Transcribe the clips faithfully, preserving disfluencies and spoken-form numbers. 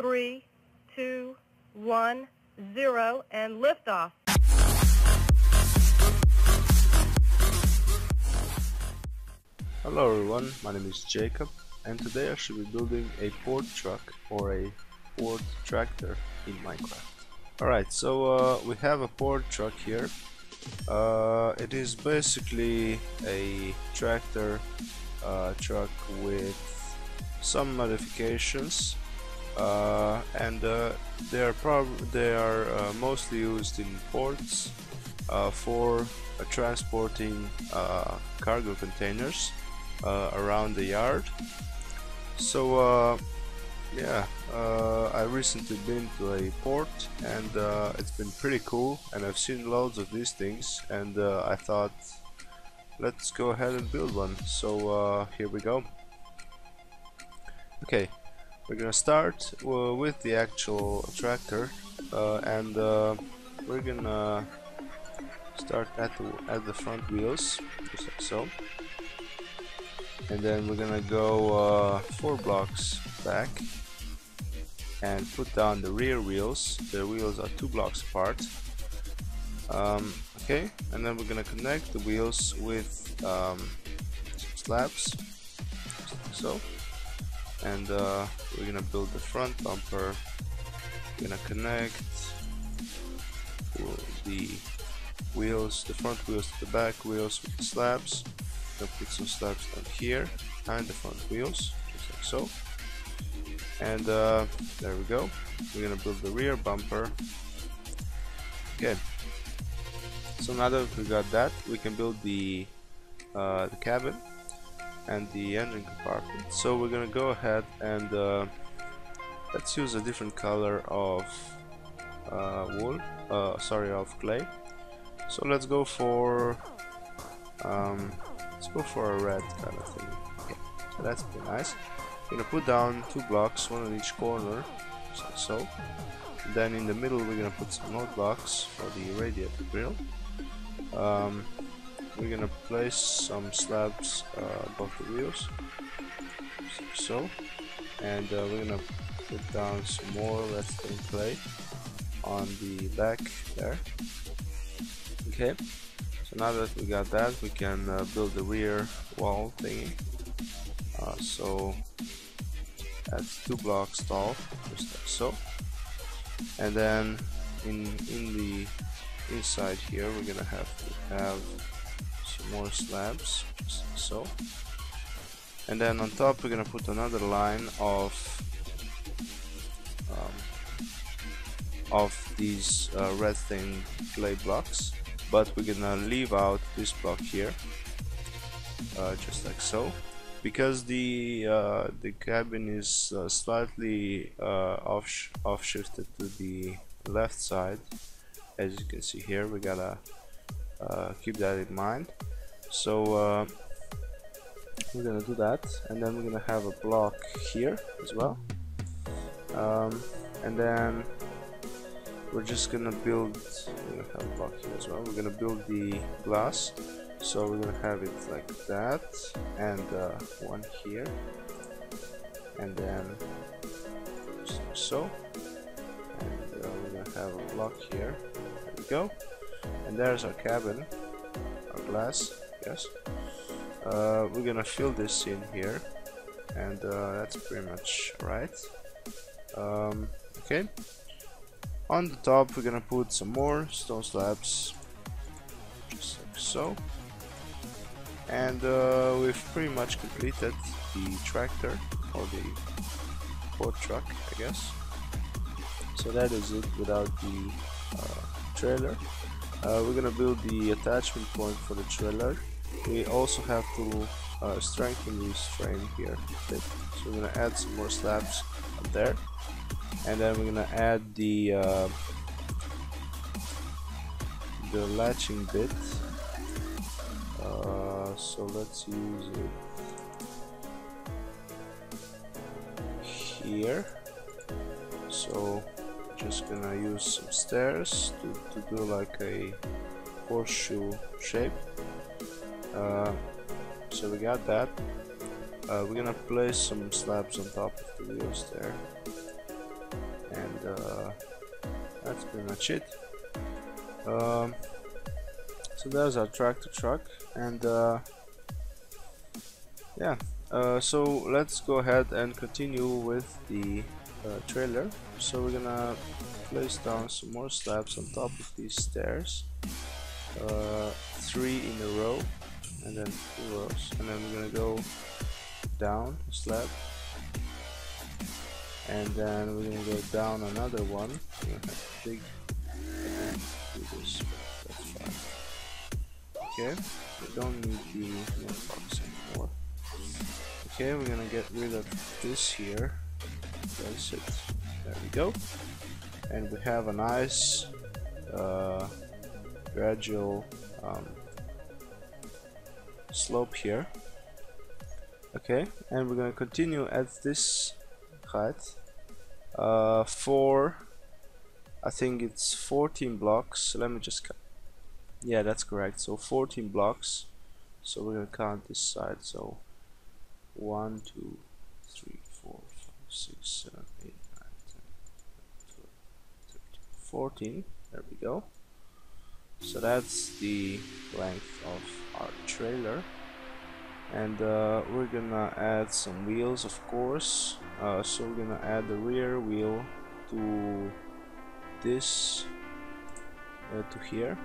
three, two, one, zero, and liftoff. Hello everyone, my name is Jacob, and today I should be building a port truck or a port tractor in Minecraft. Alright, so uh, we have a port truck here. Uh, it is basically a tractor uh, truck with some modifications, uh, and uh, they are prob they are uh, mostly used in ports uh, for uh, transporting uh, cargo containers uh, around the yard. So uh, yeah, uh, I recently been to a port, and uh, it's been pretty cool, and I've seen loads of these things, and uh, I thought let's go ahead and build one. So uh, here we go. Okay, we're gonna start uh, with the actual tractor, uh, and uh, we're gonna start at the, at the front wheels, just like so, and then we're gonna go uh, four blocks back and put down the rear wheels. The wheels are two blocks apart. Um, okay, and then we're gonna connect the wheels with um, some slabs, just like so. And uh, we're gonna build the front bumper. We're gonna connect the wheels, the front wheels to the back wheels with the slabs. Gonna put some slabs down here behind the front wheels, just like so. And uh, there we go. We're gonna build the rear bumper. Okay. So now that we got that, we can build the uh, the cabin and the engine compartment. So we're gonna go ahead and uh, let's use a different color of uh, wool, uh, sorry, of clay. So let's go for um, let's go for a red kind of thing. Okay, so that's pretty nice. We're gonna put down two blocks, one on each corner, just like so. Then in the middle we're gonna put some node blocks for the radiator grill. Um, We're gonna place some slabs uh, above the wheels, just so, and uh, we're gonna put down some more redstone clay on the back there. Okay, so now that we got that, we can uh, build the rear wall thingy. Uh, so that's two blocks tall, just like so, and then in in the inside here we're gonna have to have more slabs, just like so, and then on top we're gonna put another line of um, of these uh, redstone clay blocks, but we're gonna leave out this block here, uh, just like so, because the uh, the cabin is uh, slightly uh, off off shifted to the left side, as you can see here. We gotta uh, keep that in mind. So uh, we're gonna do that, and then we're gonna have a block here as well, um, and then we're just gonna build. We're gonna have a block here as well. We're gonna build the glass, so we're gonna have it like that, and uh, one here, and then just like so, and uh, we're gonna have a block here. There we go, and there's our cabin, our glass. Yes, uh, we're gonna fill this in here, and uh, that's pretty much right. Um, okay, on the top we're gonna put some more stone slabs, just like so, and uh, we've pretty much completed the tractor, or the port truck, I guess. So that is it without the uh, trailer. Uh, we're gonna build the attachment point for the trailer. We also have to uh, strengthen this frame here a bit. So we're gonna add some more slabs up there, and then we're gonna add the uh, the latching bit. Uh, so let's use it here. So just gonna use some stairs to, to do like a horseshoe shape. Uh, so we got that. Uh, we're gonna place some slabs on top of the wheels there, uh, that's pretty much it. Um, so there's our tractor truck, and uh, yeah, uh, so let's go ahead and continue with the uh, trailer. So we're gonna place down some more slabs on top of these stairs, uh, three in a row, and then two rows, and then we're gonna go down a slab, and then we're gonna go down another one. We're gonna have to dig and do this. That's fine. Okay, we don't need the mailbox anymore. Okay, we're gonna get rid of this here. Place it. There we go. And we have a nice uh, gradual um, slope here. Okay, and we're gonna continue at this height uh, for, I think it's fourteen blocks. Let me just cut. Yeah, that's correct. So fourteen blocks. So we're gonna count this side. So one, two, three, four, five, six, seven, eight, nine, ten, eleven, twelve, thirteen, fourteen. There we go. So that's the length of our trailer. And uh, we're gonna add some wheels, of course. Uh, so we're gonna add the rear wheel to this, uh, to here,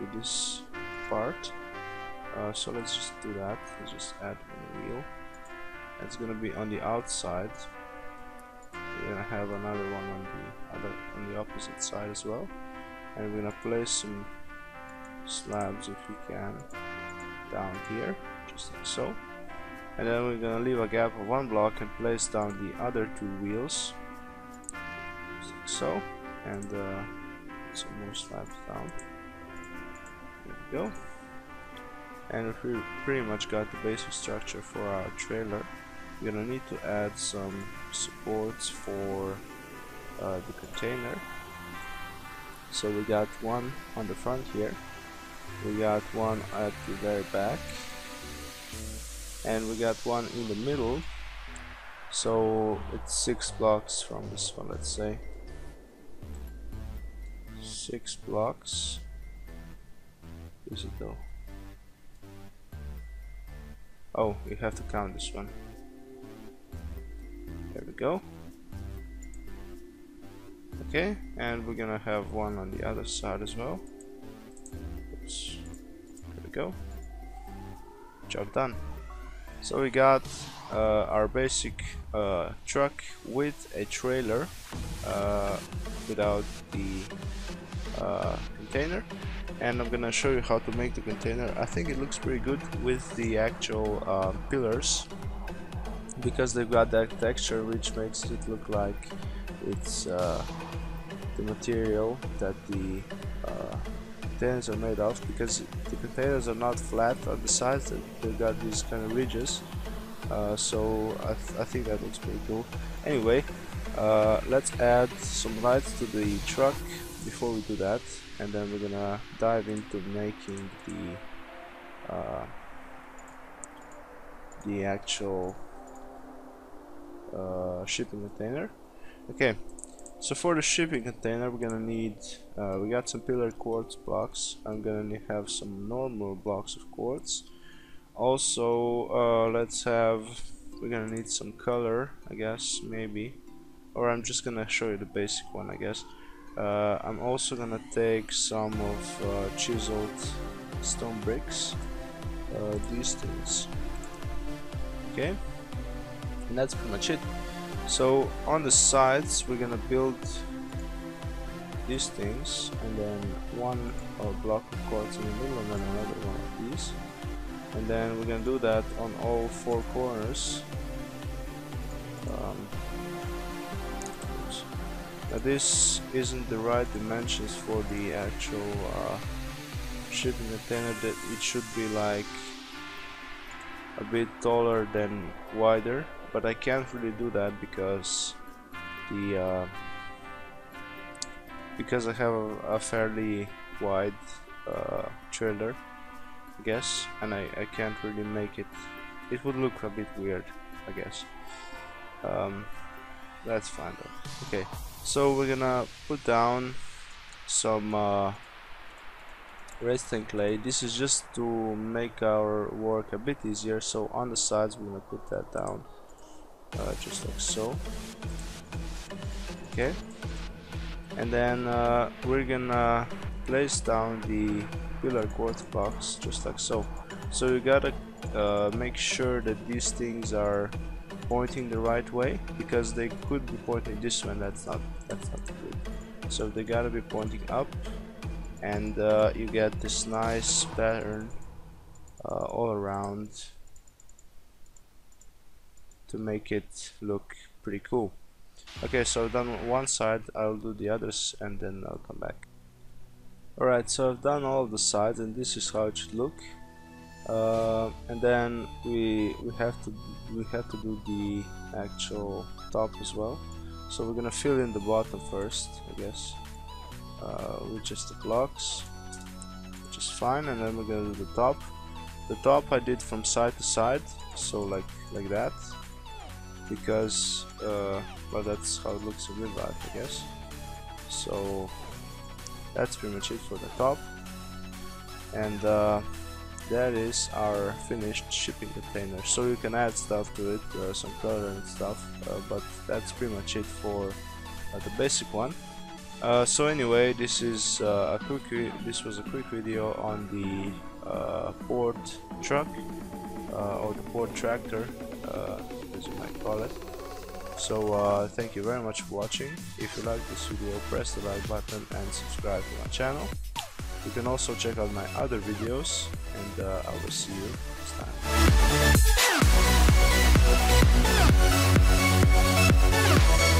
to this part. Uh, so let's just do that. Let's just add one wheel. It's gonna be on the outside. We're gonna have another one on the other, on the opposite side as well. And we're gonna place some slabs, if we can, down here. Just like so, and then we're gonna leave a gap of one block and place down the other two wheels, just like so, and uh, some more slabs down. There we go, and we pretty much got the basic structure for our trailer. We're gonna need to add some supports for uh, the container. So we got one on the front here, we got one at the very back, and we got one in the middle. So it's six blocks from this one, let's say six blocks. Is it though? Oh, we have to count this one. There we go. Okay, and we're gonna have one on the other side as well. Oops. There we go. Job done. So we got uh, our basic uh, truck with a trailer, uh, without the uh, container, and I'm gonna show you how to make the container. I think it looks pretty good with the actual uh, pillars, because they've got that texture which makes it look like it's uh, the material that the uh, containers are made of, because the containers are not flat on the sides, they've got these kind of ridges. Uh, so I, th I think that looks pretty cool. Anyway, uh, let's add some lights to the truck before we do that, and then we're gonna dive into making the uh, the actual uh, shipping container. Okay. So for the shipping container, we're gonna need, uh, we got some pillar quartz blocks. I'm gonna need have some normal blocks of quartz. Also, uh, let's have, we're gonna need some color, I guess, maybe. Or I'm just gonna show you the basic one, I guess. Uh, I'm also gonna take some of uh, chiseled stone bricks, uh, these things. Okay, and that's pretty much it. So on the sides we're gonna build these things, and then one uh, block of quartz in the middle, and then another one of these, and then we're gonna do that on all four corners. Um, now this isn't the right dimensions for the actual uh, shipping container. That it should be like a bit taller than wider, but I can't really do that because the uh, because I have a, a fairly wide uh, trailer, I guess, and I, I can't really make it. It would look a bit weird, I guess. Um, that's fine though. Okay, So we're gonna put down some uh, redstone clay. This is just to make our work a bit easier. So on the sides we're gonna put that down, uh, just like so. Okay, and then uh, we're gonna place down the pillar quartz blocks, just like so. So you gotta uh, make sure that these things are pointing the right way, because they could be pointing this way. That's not that's not good. So they gotta be pointing up, and uh, you get this nice pattern uh, all around to make it look pretty cool. Okay, so I've done one side, I'll do the others, and then I'll come back. Alright, so I've done all of the sides, and this is how it should look. Uh, and then we we have to we have to do the actual top as well. So we're gonna fill in the bottom first, I guess, uh, with just the blocks, which is fine. And then we're gonna do the top. The top I did from side to side, so like like that, because uh, well, that's how it looks in real life, I guess. So that's pretty much it for the top, and uh, that is our finished shipping container. So you can add stuff to it, uh, some color and stuff, uh, but that's pretty much it for uh, the basic one. Uh, so anyway, this is uh, a quick this was a quick video on the uh, port truck, uh, or the port tractor, uh, as you might call it. So uh, thank you very much for watching. If you like this video, press the like button and subscribe to my channel. You can also check out my other videos, and uh, I will see you next time.